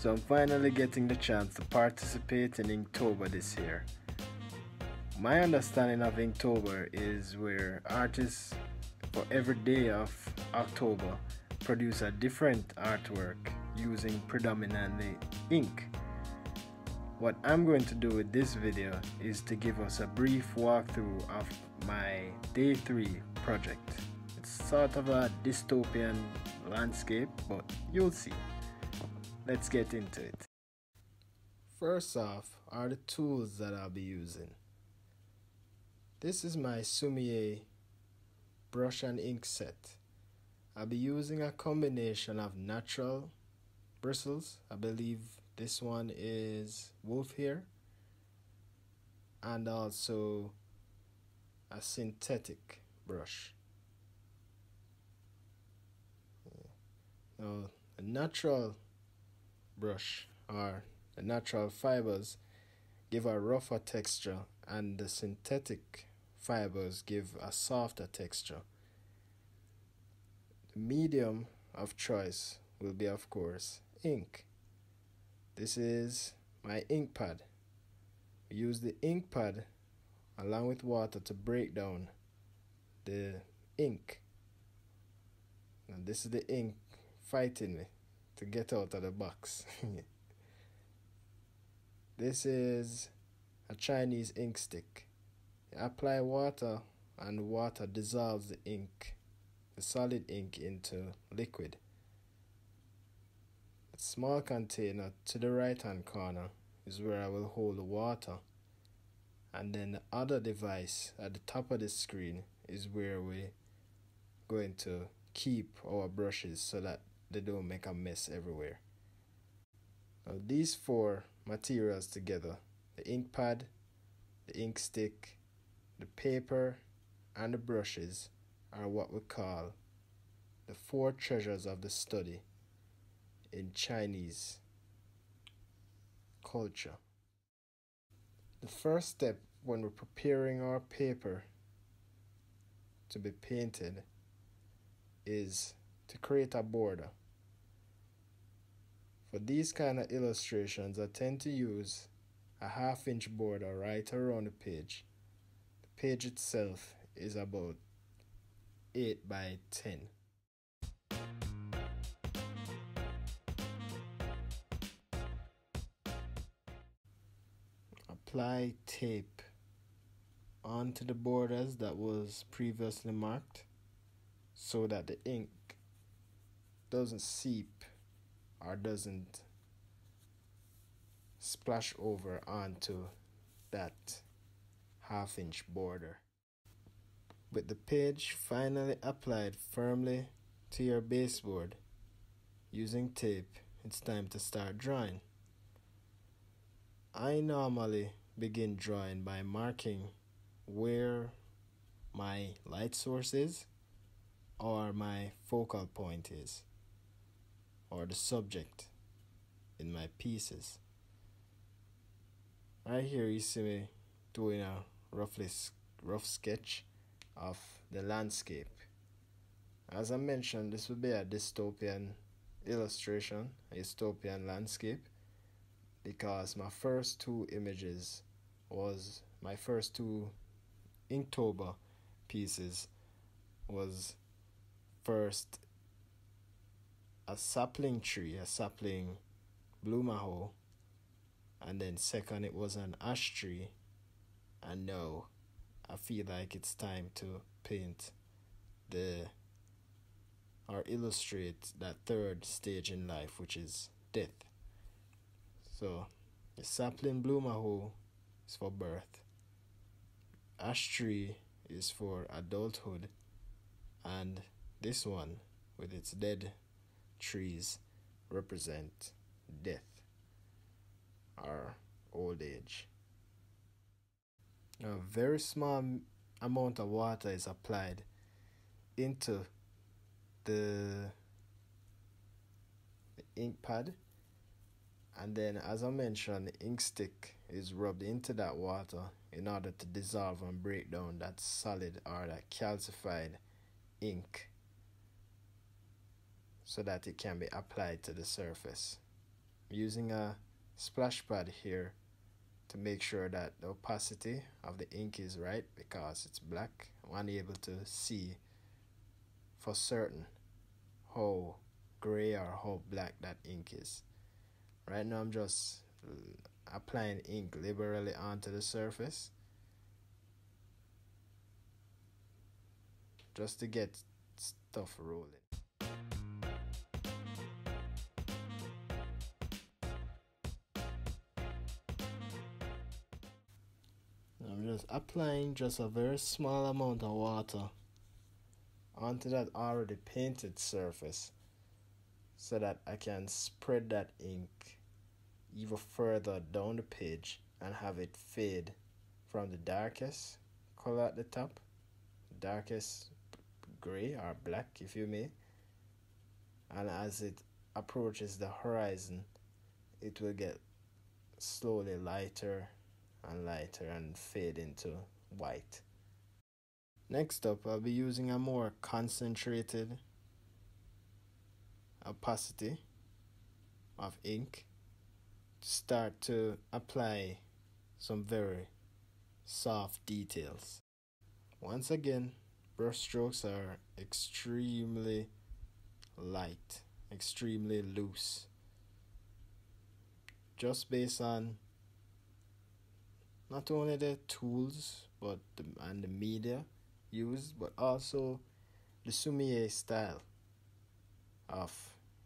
So I'm finally getting the chance to participate in Inktober this year. My understanding of Inktober is where artists for every day of October produce a different artwork using predominantly ink. What I'm going to do with this video is to give us a brief walkthrough of my day 3 project. It's sort of a dystopian landscape, but you'll see. Let's get into it. First off are the tools that I'll be using. This is my Sumi-e brush and ink set. I'll be using a combination of natural bristles, I believe this one is wolf hair, and also a synthetic brush. Now the natural brush or the natural fibers give a rougher texture, and the synthetic fibers give a softer texture. The medium of choice will be, of course, ink. This is my ink pad. We use the ink pad along with water to break down the ink. And this is the ink fighting me to get out of the box. This is a Chinese ink stick. You apply water and water dissolves the ink, the solid ink, into liquid. A small container to the right hand corner is where I will hold the water, and then the other device at the top of the screen is where we're going to keep our brushes so that they don't make a mess everywhere. Now these 4 materials together, the ink pad, the ink stick, the paper, and the brushes, are what we call the 4 treasures of the study in Chinese culture. The first step when we're preparing our paper to be painted is to create a border. For these kind of illustrations, I tend to use a 1/2 inch border right around the page. The page itself is about 8 by 10. Apply tape onto the borders that was previously marked so that the ink doesn't seep or doesn't splash over onto that 1/2 inch border. With the page finally applied firmly to your baseboard using tape, it's time to start drawing. I normally begin drawing by marking where my light source is, or my focal point is, or the subject in my pieces. Right here you see me doing a rough sketch of the landscape. As I mentioned, this would be a dystopian illustration, a dystopian landscape, because my first 2 images was my first 2 Inktober pieces was first a sapling tree, a sapling bloomaho, and then second it was an ash tree, and now I feel like it's time to paint or illustrate that 3rd stage in life, which is death. So the sapling bloomaho is for birth, ash tree is for adulthood, and this one with its dead trees represent death or old age. A very small amount of water is applied into the ink pad, and then, as I mentioned, the ink stick is rubbed into that water in order to dissolve and break down that solid or that calcified ink so that it can be applied to the surface. I'm using a splash pad here to make sure that the opacity of the ink is right, because it's black. I'm unable to see for certain how gray or how black that ink is. Right now I'm just applying ink liberally onto the surface just to get stuff rolling. I'm just applying just a very small amount of water onto that already painted surface so that I can spread that ink even further down the page and have it fade from the darkest color at the top, darkest gray or black if you may, and as it approaches the horizon it will get slowly lighter and lighter and fade into white. Next up, I'll be using a more concentrated opacity of ink to start to apply some very soft details. Once again, brush strokes are extremely light, extremely loose, just based on not only the tools but and the media used, but also the Sumi-e style of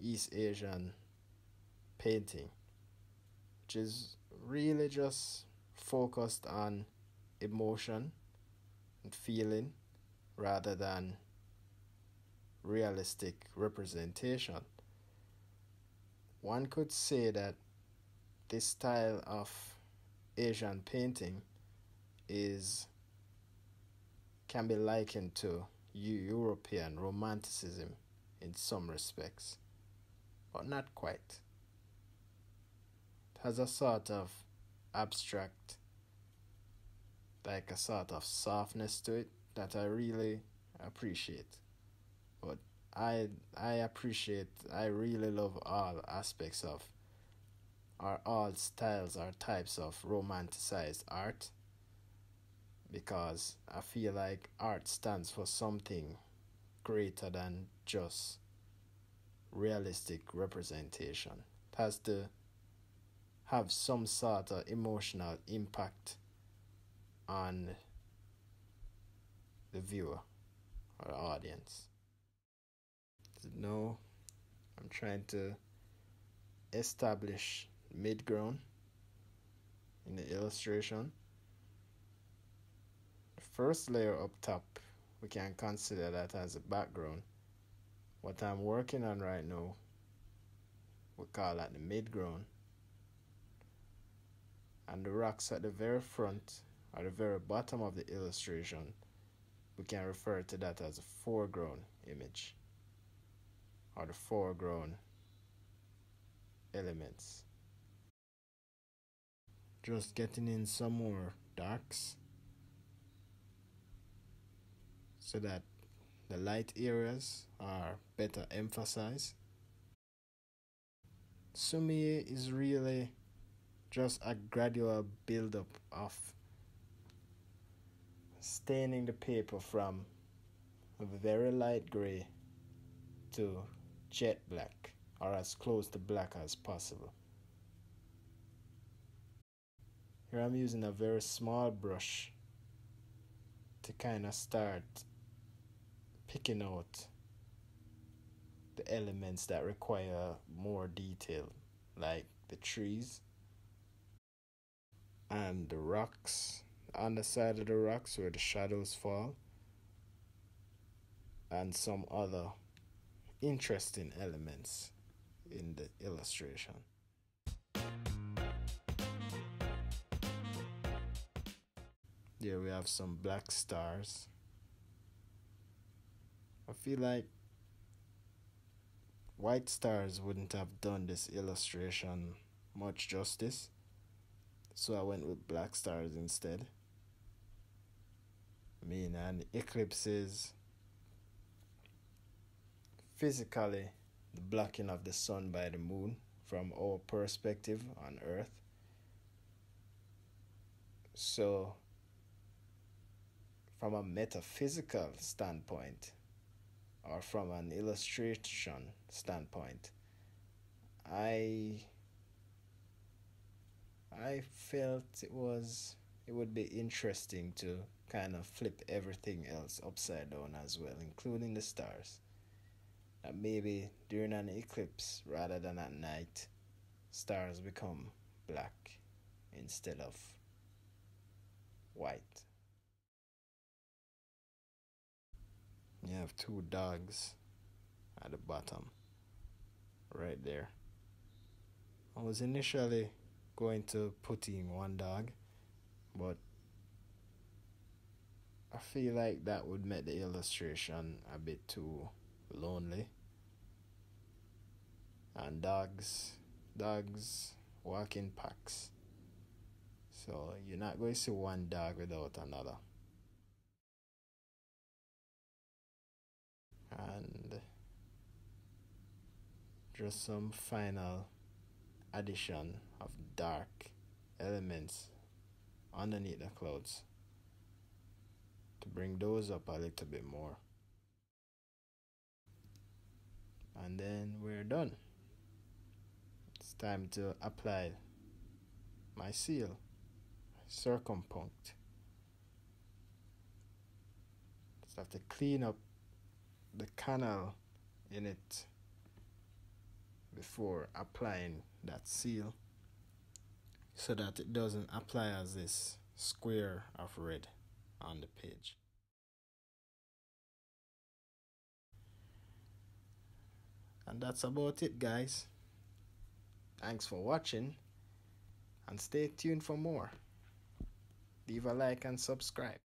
East Asian painting, which is really just focused on emotion and feeling rather than realistic representation. One could say that this style of Asian painting can be likened to European romanticism in some respects, but not quite. It has a sort of abstract, like a sort of softness to it that I really appreciate. But I really love all aspects of, or all styles or types of romanticized art, because I feel like art stands for something greater than just realistic representation. It has to have some sort of emotional impact on the viewer or audience. So now I'm trying to establish mid-ground in the illustration. The first layer up top, we can consider that as a background. What I'm working on right now, we call that the mid-ground. And the rocks at the very front, or the very bottom of the illustration, we can refer to that as a foreground image, or the foreground elements. Just getting in some more darks so that the light areas are better emphasized. Sumi-e is really just a gradual build-up of staining the paper from a very light gray to jet black, or as close to black as possible. Here I'm using a very small brush to kind of start picking out the elements that require more detail, like the trees and the rocks, the underside of the rocks where the shadows fall, and some other interesting elements in the illustration. There we have some black stars. I feel like white stars wouldn't have done this illustration much justice, so I went with black stars instead. I mean, and eclipses, physically the blocking of the sun by the moon from our perspective on Earth. So from a metaphysical standpoint, or from an illustration standpoint, I felt it would be interesting to kind of flip everything else upside down as well, including the stars. That maybe during an eclipse rather than at night, stars become black instead of white. You have two dogs at the bottom, right there. I was initially going to put in one dog, but I feel like that would make the illustration a bit too lonely. And dogs walk in packs. So you're not going to see one dog without another. And just some final addition of dark elements underneath the clouds to bring those up a little bit more. And then we're done. It's time to apply my seal, circumpunct. Just have to clean up the canal in it before applying that seal, so that it doesn't apply as this square of red on the page. And that's about it, guys. Thanks for watching, and stay tuned for more. Leave a like and subscribe.